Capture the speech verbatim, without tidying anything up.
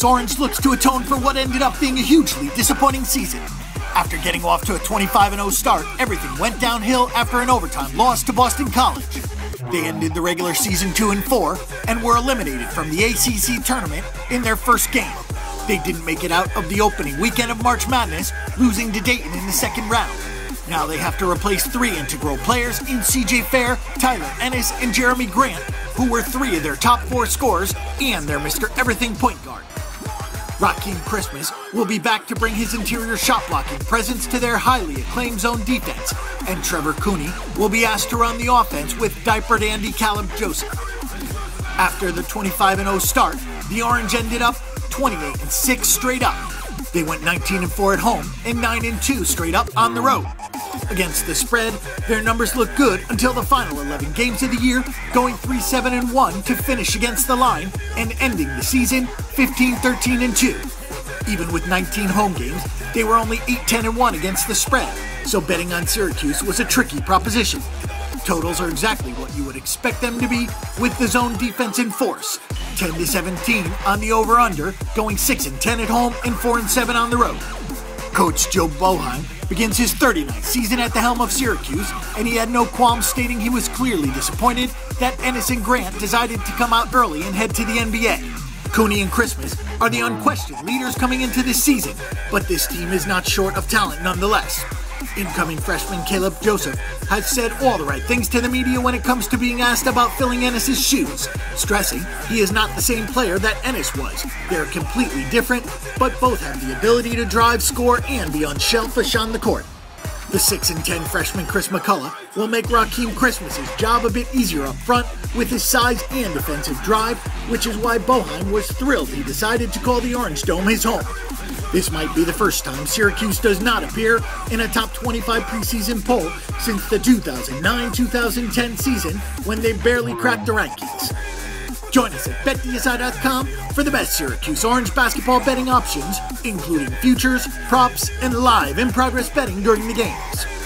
Syracuse Orange looks to atone for what ended up being a hugely disappointing season. After getting off to a twenty-five and oh start, everything went downhill after an overtime loss to Boston College. They ended the regular season two and four and were eliminated from the A C C tournament in their first game. They didn't make it out of the opening weekend of March Madness, losing to Dayton in the second round. Now they have to replace three integral players in C J Fair, Tyler Ennis, and Jeremy Grant, who were three of their top four scorers and their Mister Everything point guard. Rakeem Christmas will be back to bring his interior shot-blocking presence to their highly acclaimed zone defense, and Trevor Cooney will be asked to run the offense with diapered Andy Kaleb Joseph. After the twenty-five and oh start, the Orange ended up twenty-eight and six straight up. They went nineteen and four at home and nine and two straight up on the road. Against the spread, their numbers look good until the final eleven games of the year, going three seven and one to finish against the line and ending the season fifteen thirteen and two. Even with nineteen home games, they were only eight ten and one against the spread, so betting on Syracuse was a tricky proposition. Totals are exactly what you would expect them to be with the zone defense in force. ten to seventeen on the over-under, going six and ten at home and four and seven on the road. Coach Joe Boeheim begins his thirty-ninth season at the helm of Syracuse, and he had no qualms stating he was clearly disappointed that Ennis and Grant decided to come out early and head to the N B A. Cooney and Christmas are the unquestioned leaders coming into this season, but this team is not short of talent nonetheless. Incoming freshman Kaleb Joseph has said all the right things to the media when it comes to being asked about filling Ennis's shoes, stressing he is not the same player that Ennis was. They're completely different, but both have the ability to drive, score, and be unselfish on the court. The six and ten freshman Chris McCullough will make Rakeem Christmas' job a bit easier up front with his size and defensive drive, which is why Boeheim was thrilled he decided to call the Orange Dome his home. This might be the first time Syracuse does not appear in a top twenty-five preseason poll since the two thousand nine two thousand ten season when they barely cracked the rankings. Join us at bet D S I dot com for the best Syracuse Orange basketball betting options, including futures, props, and live in-progress betting during the games.